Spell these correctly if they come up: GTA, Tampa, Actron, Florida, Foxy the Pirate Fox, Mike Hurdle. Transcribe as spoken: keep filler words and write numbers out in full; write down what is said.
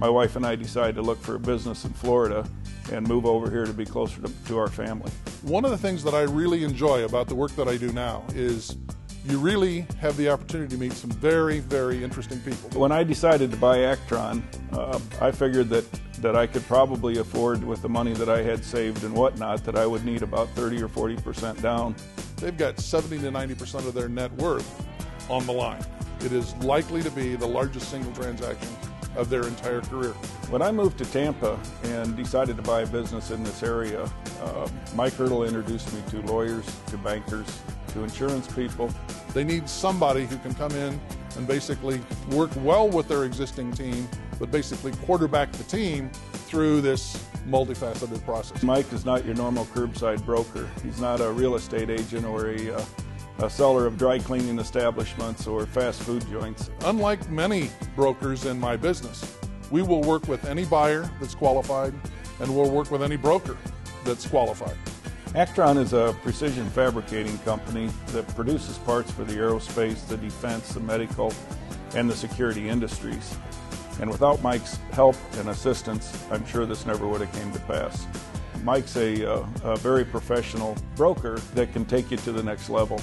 my wife and I decided to look for a business in Florida and move over here to be closer to, to our family. One of the things that I really enjoy about the work that I do now is you really have the opportunity to meet some very, very interesting people. When I decided to buy Actron, uh, I figured that, that I could probably afford, with the money that I had saved and whatnot, that I would need about thirty or forty percent down. They've got seventy to ninety percent of their net worth on the line. It is likely to be the largest single transaction of their entire career. When I moved to Tampa and decided to buy a business in this area, uh, Mike Hurdle introduced me to lawyers, to bankers, to insurance people. They need somebody who can come in and basically work well with their existing team, but basically quarterback the team through this multifaceted process. Mike is not your normal curbside broker. He's not a real estate agent or a, uh, a seller of dry cleaning establishments or fast food joints. Unlike many brokers in my business, we will work with any buyer that's qualified, and we'll work with any broker that's qualified. Actron is a precision fabricating company that produces parts for the aerospace, the defense, the medical, and the security industries. And without Mike's help and assistance, I'm sure this never would have came to pass. Mike's a, a, a very professional broker that can take you to the next level.